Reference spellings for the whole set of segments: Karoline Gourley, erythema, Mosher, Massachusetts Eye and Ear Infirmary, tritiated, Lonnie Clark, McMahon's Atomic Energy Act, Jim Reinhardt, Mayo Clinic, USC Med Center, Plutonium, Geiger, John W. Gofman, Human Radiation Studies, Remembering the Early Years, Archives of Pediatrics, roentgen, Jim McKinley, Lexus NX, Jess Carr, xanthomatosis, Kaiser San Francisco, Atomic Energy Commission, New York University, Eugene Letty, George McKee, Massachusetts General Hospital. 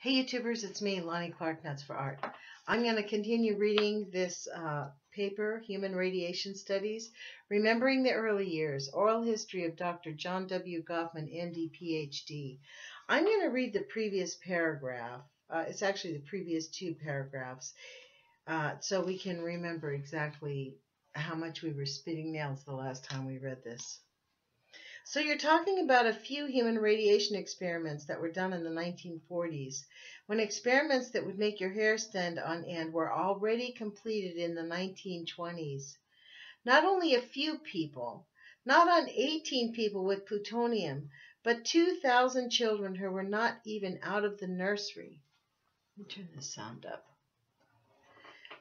Hey YouTubers, it's me, Lonnie Clark, Nuts for Art. I'm going to continue reading this paper, Human Radiation Studies, Remembering the Early Years, Oral History of Dr. John W. Gofman, MD, PhD. I'm going to read the previous paragraph. It's actually the previous two paragraphs, so we can remember exactly how much we were spitting nails the last time we read this. So you're talking about a few human radiation experiments that were done in the 1940s, when experiments that would make your hair stand on end were already completed in the 1920s. Not only a few people, not on 18 people with plutonium, but 2,000 children who were not even out of the nursery. Let me turn this sound up.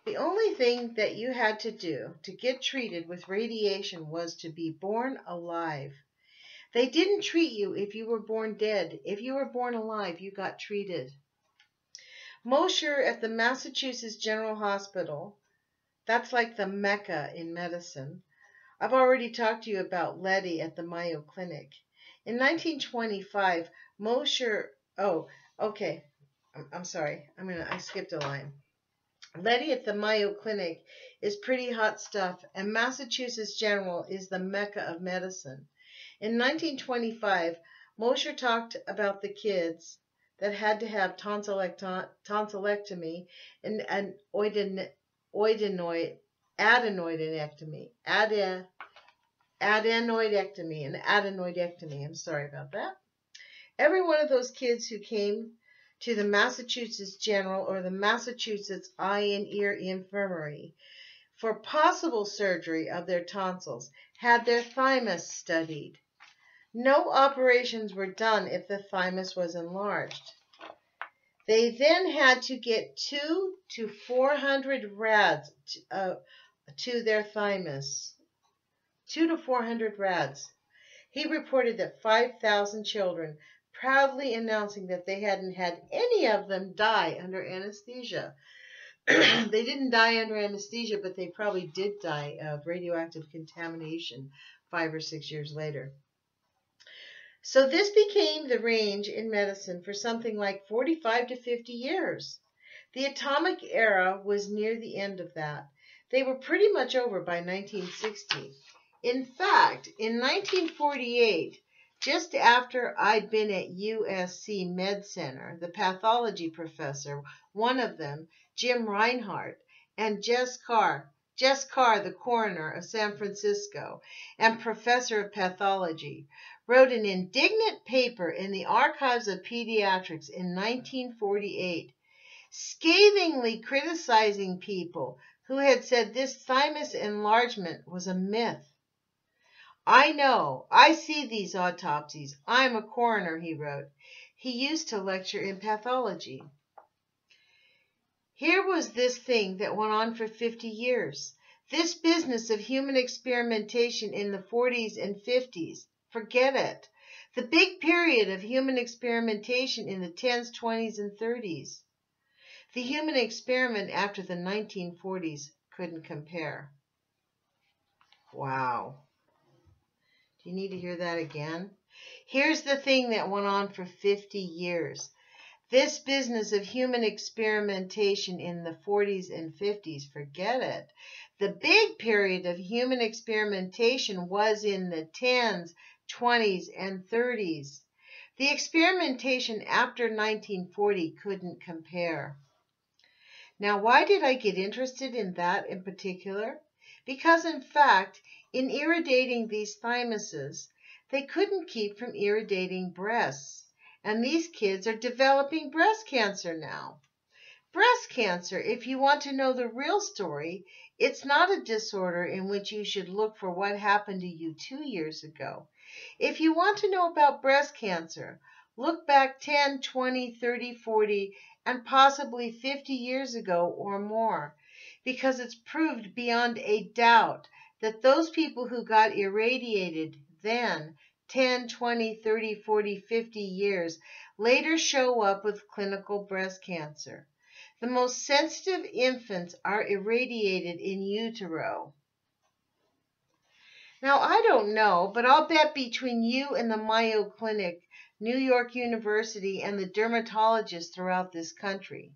The only thing that you had to do to get treated with radiation was to be born alive. They didn't treat you if you were born dead. If you were born alive, you got treated. Mosher at the Massachusetts General Hospital, that's like the Mecca in medicine. I've already talked to you about Letty at the Mayo Clinic. In 1925, Mosher, I skipped a line. Letty at the Mayo Clinic is pretty hot stuff, and Massachusetts General is the Mecca of medicine. In 1925, Mosher talked about the kids that had to have tonsillectomy and an adenoidectomy. I'm sorry about that. Every one of those kids who came to the Massachusetts General or the Massachusetts Eye and Ear Infirmary for possible surgery of their tonsils had their thymus studied. No operations were done if the thymus was enlarged. They then had to get 200 to 400 rads to their thymus. 200 to 400 rads. He reported that 5,000 children, proudly announcing that they hadn't had any of them die under anesthesia. They didn't die under anesthesia, but they probably did die of radioactive contamination 5 or 6 years later. So this became the range in medicine for something like 45 to 50 years. The atomic era was near the end of that. They were pretty much over by 1960. In fact, in 1948, just after I'd been at USC Med Center, the pathology professor, one of them, Jim Reinhardt, and Jess Carr, the coroner of San Francisco and professor of pathology, wrote an indignant paper in the Archives of Pediatrics in 1948, scathingly criticizing people who had said this thymus enlargement was a myth. I know, I see these autopsies. I'm a coroner, he wrote. He used to lecture in pathology. Here was this thing that went on for 50 years, this business of human experimentation in the 40s and 50s. Forget it. The big period of human experimentation in the 10s, 20s, and 30s. The human experiment after the 1940s couldn't compare. Wow. Do you need to hear that again? Here's the thing that went on for 50 years. This business of human experimentation in the 40s and 50s, forget it. The big period of human experimentation was in the 10s, 20s, and 30s. The experimentation after 1940 couldn't compare. Now, why did I get interested in that in particular? Because, in fact, in irradiating these thymuses, they couldn't keep from irradiating breasts. And these kids are developing breast cancer now. Breast cancer, if you want to know the real story, it's not a disorder in which you should look for what happened to you 2 years ago. If you want to know about breast cancer, look back 10, 20, 30, 40, and possibly 50 years ago or more, because it's proved beyond a doubt that those people who got irradiated then, 10, 20, 30, 40, 50 years later, show up with clinical breast cancer. The most sensitive infants are irradiated in utero. Now, I don't know, but I'll bet between you and the Mayo Clinic, New York University, and the dermatologists throughout this country,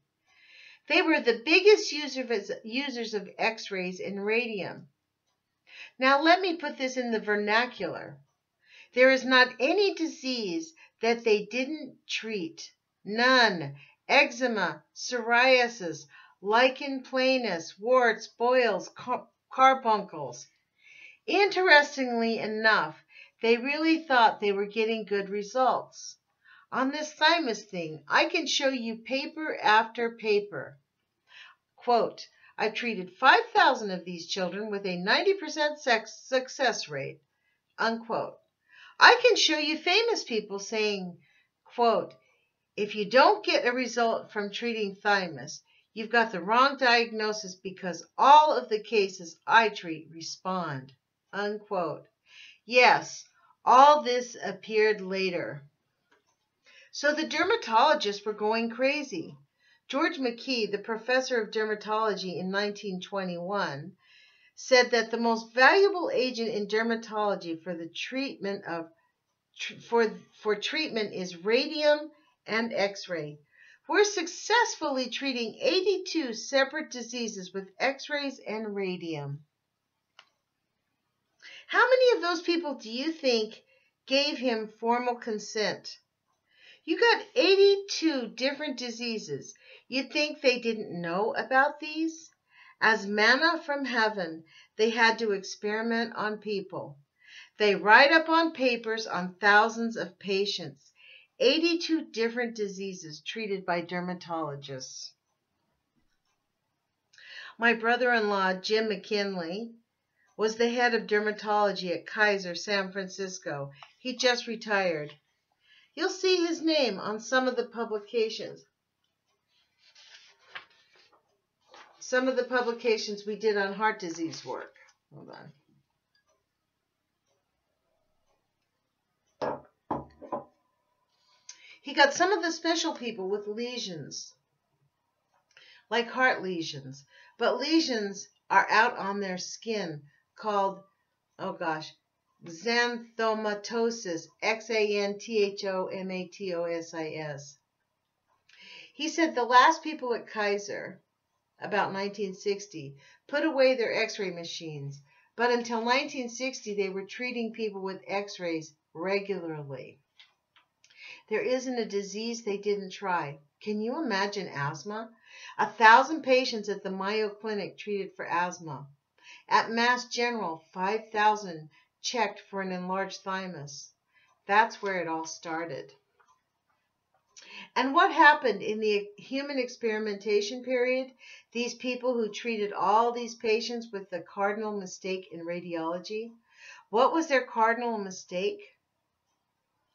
they were the biggest users of x-rays and radium. Now, let me put this in the vernacular. There is not any disease that they didn't treat. None. Eczema, psoriasis, lichen planus, warts, boils, carbuncles. Interestingly enough, they really thought they were getting good results. On this thymus thing, I can show you paper after paper. Quote, I've treated 5,000 of these children with a 90% success rate, unquote. I can show you famous people saying, quote, if you don't get a result from treating thymus, you've got the wrong diagnosis because all of the cases I treat respond, unquote. Yes, all this appeared later. So the dermatologists were going crazy. George McKee, the professor of dermatology in 1921, said that the most valuable agent in dermatology for the treatment of treatment is radium and x-ray. We're successfully treating 82 separate diseases with x-rays and radium. How many of those people do you think gave him formal consent? You got 82 different diseases. You'd think they didn't know about these? As manna from heaven, they had to experiment on people. They write up on papers on thousands of patients. 82 different diseases treated by dermatologists. My brother-in-law, Jim McKinley, was the head of dermatology at Kaiser San Francisco. He just retired. You'll see his name on some of the publications. Some of the publications we did on heart disease work. Hold on. He got some of the special people with lesions, like heart lesions. But lesions are out on their skin called, oh gosh, xanthomatosis, Xanthomatosis. He said the last people at Kaiser, about 1960, put away their x-ray machines. But until 1960, they were treating people with x-rays regularly. There isn't a disease they didn't try. Can you imagine asthma? 1,000 patients at the Mayo Clinic treated for asthma. At Mass General, 5,000 checked for an enlarged thymus. That's where it all started. And what happened in the human experimentation period? These people who treated all these patients with the cardinal mistake in radiology. What was their cardinal mistake?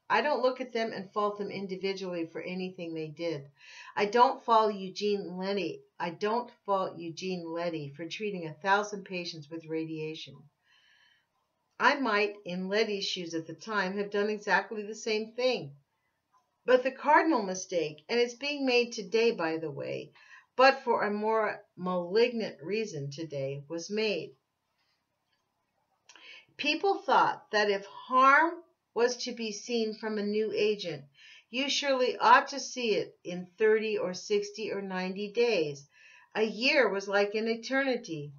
I don't look at them and fault them individually for anything they did. I don't fault Eugene Letty. For treating 1,000 patients with radiation. I might, in Letty's shoes at the time, have done exactly the same thing. But the cardinal mistake, and it's being made today, by the way, but for a more malignant reason today, was made. People thought that if harm was to be seen from a new agent, you surely ought to see it in 30 or 60 or 90 days. A year was like an eternity.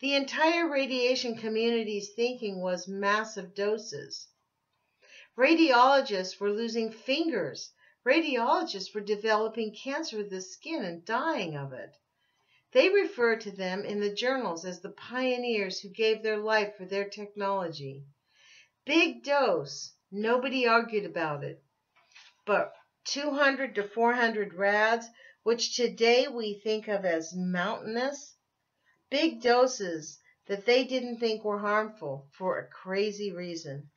The entire radiation community's thinking was massive doses. Radiologists were losing fingers. Radiologists were developing cancer of the skin and dying of it. They refer to them in the journals as the pioneers who gave their life for their technology. Big dose, nobody argued about it, but 200 to 400 rads, which today we think of as mountainous, big doses that they didn't think were harmful for a crazy reason.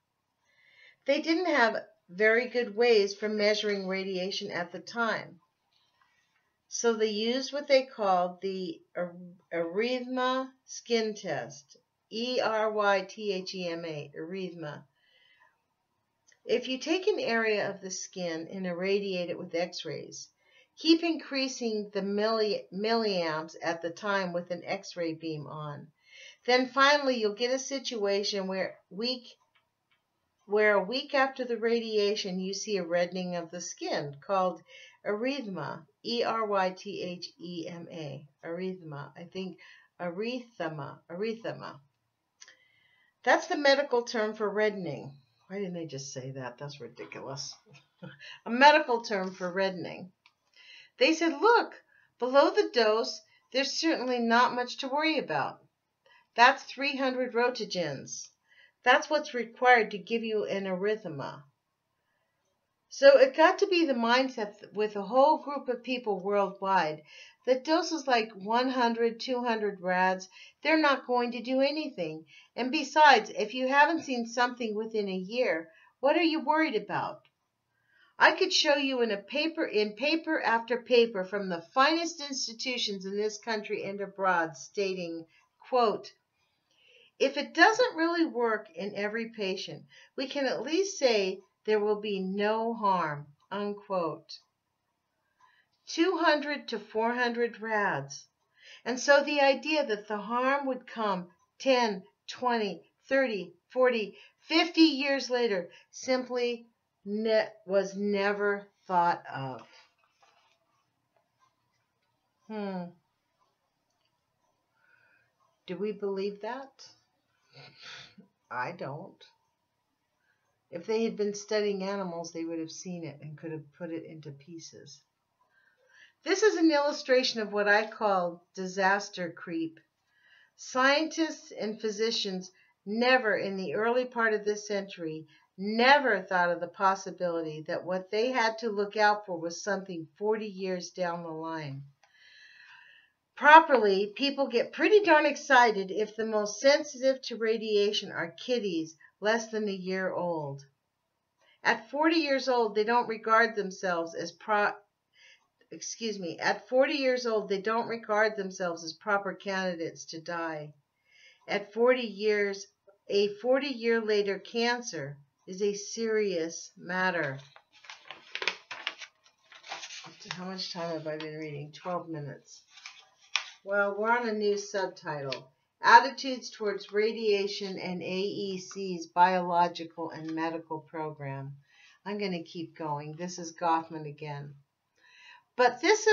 They didn't have very good ways for measuring radiation at the time, so they used what they called the erythema skin test. E-R-Y-T-H-E-M-A, erythema. If you take an area of the skin and irradiate it with x-rays, keep increasing the milliamps at the time with an x-ray beam on, Then finally, you'll get a situation where a week after the radiation, you see a reddening of the skin called erythema, E-R-Y-T-H-E-M-A, erythema. I think erythema. That's the medical term for reddening. Why didn't they just say that? That's ridiculous. A medical term for reddening. They said, look, below the dose, there's certainly not much to worry about. That's 300 roentgens. That's what's required to give you an erythema. So it got to be the mindset with a whole group of people worldwide that doses like 100, 200 rads, they're not going to do anything. And besides, if you haven't seen something within a year, what are you worried about? I could show you in paper after paper from the finest institutions in this country and abroad stating, quote, if it doesn't really work in every patient, we can at least say there will be no harm, unquote. 200 to 400 rads. And so the idea that the harm would come 10, 20, 30, 40, 50 years later simply was never thought of. Do we believe that? I don't. If they had been studying animals, they would have seen it and could have put it into pieces. This is an illustration of what I call disaster creep. Scientists and physicians never, in the early part of this century, never thought of the possibility that what they had to look out for was something 40 years down the line. Properly, people get pretty darn excited if the most sensitive to radiation are kiddies less than a year old. At 40 years old, they don't regard themselves as proper candidates to die. At 40 years, a 40-year later cancer is a serious matter. How much time have I been reading? 12 minutes. Well, we're on a new subtitle, Attitudes Towards Radiation and AEC's Biological and Medical Program. I'm going to keep going. This is Gofman again. But this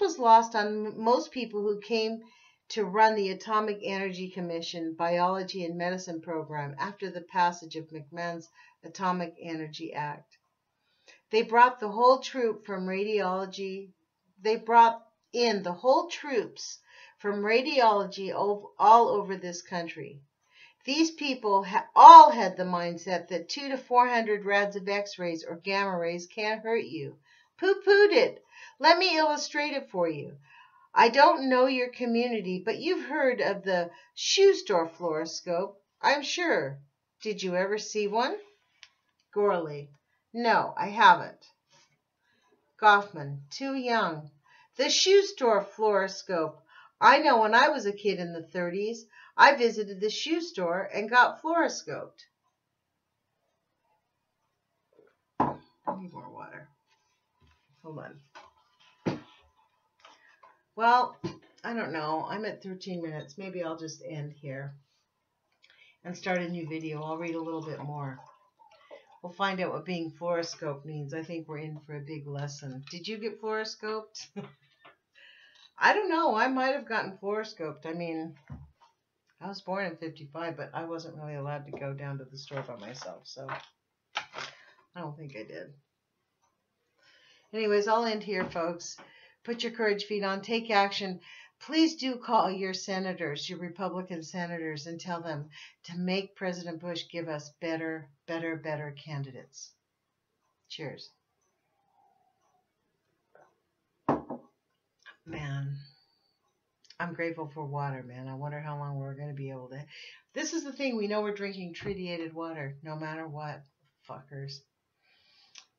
was lost on most people who came to run the Atomic Energy Commission Biology and Medicine Program after the passage of McMahon's Atomic Energy Act. They brought in the whole troops from radiology all over this country. These people all had the mindset that 200 to 400 rads of x-rays or gamma rays can't hurt you. Poo-pooed it. Let me illustrate it for you. I don't know your community, but you've heard of the shoe store fluoroscope, I'm sure. Did you ever see one? Gourley. No, I haven't. Gofman. Too young. The shoe store fluoroscope. I know when I was a kid in the 30s, I visited the shoe store and got fluoroscoped. I need more water. Hold on. Well, I don't know. I'm at 13 minutes. Maybe I'll just end here and start a new video. I'll read a little bit more. We'll find out what being fluoroscoped means. I think we're in for a big lesson. Did you get fluoroscoped? I don't know. I might have gotten fluoroscoped. I mean, I was born in '55, but I wasn't really allowed to go down to the store by myself, so I don't think I did. Anyways, I'll end here, folks. Put your courage feet on. Take action. Please do call your senators, your Republican senators, and tell them to make President Bush give us better candidates. Cheers. Man, I'm grateful for water, man. I wonder how long we're going to be able to. This is the thing. We know we're drinking tritiated water no matter what, fuckers.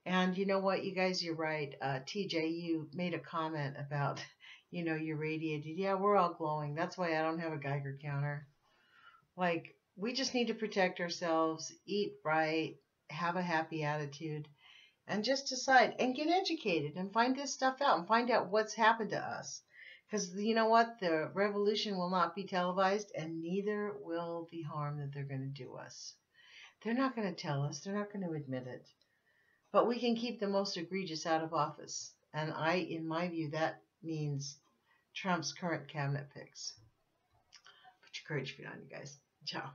And you know what, you guys, you're right. TJ, you made a comment about... You know, you're radiated. Yeah, we're all glowing. That's why I don't have a Geiger counter. Like, we just need to protect ourselves, eat right, have a happy attitude, and just decide and get educated and find this stuff out and find out what's happened to us. Because you know what? The revolution will not be televised, and neither will the harm that they're going to do us. They're not going to tell us. They're not going to admit it. But we can keep the most egregious out of office. And in my view, that means Trump's current cabinet picks. Put your courage behind you guys. Ciao.